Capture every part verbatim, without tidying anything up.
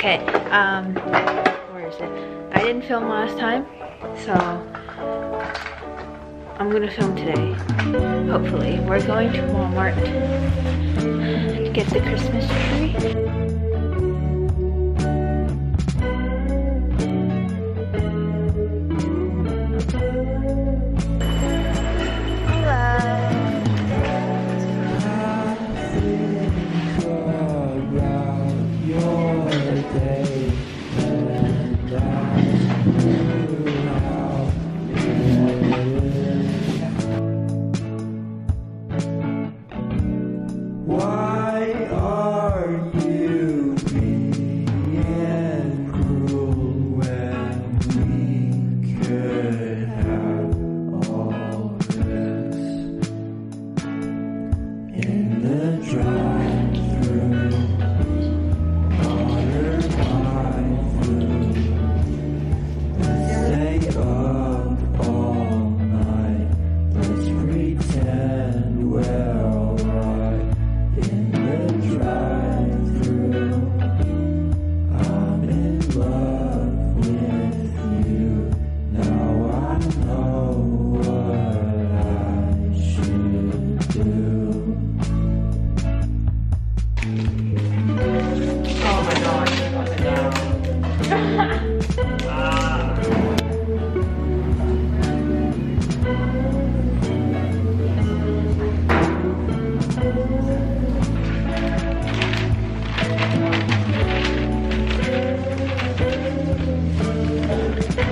Okay, um, where is it? I didn't film last time, so I'm gonna film today, hopefully. We're going to Walmart to get the Christmas tree.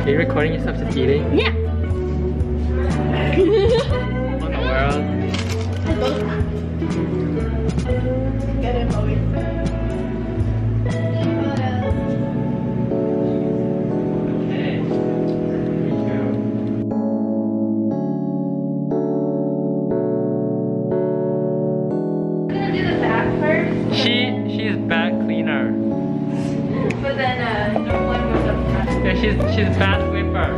Are you recording yourself just eating? Yeah! What in the world? Get it, Bowie. I'm gonna do the back first. She, she's back cleaner. But then, uh, no one goes up front. Yeah, she's she's a fat whipper.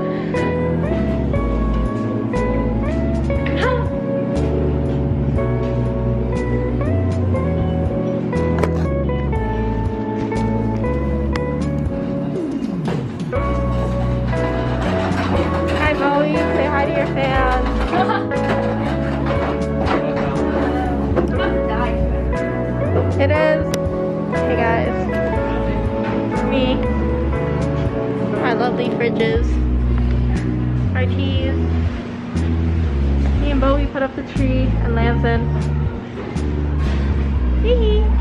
Hi Bowie, say hi to your fans. It is. Hey guys. Me. Our lovely fridges, our teas. Me and Bowie put up the tree and Lansin. Hee hee.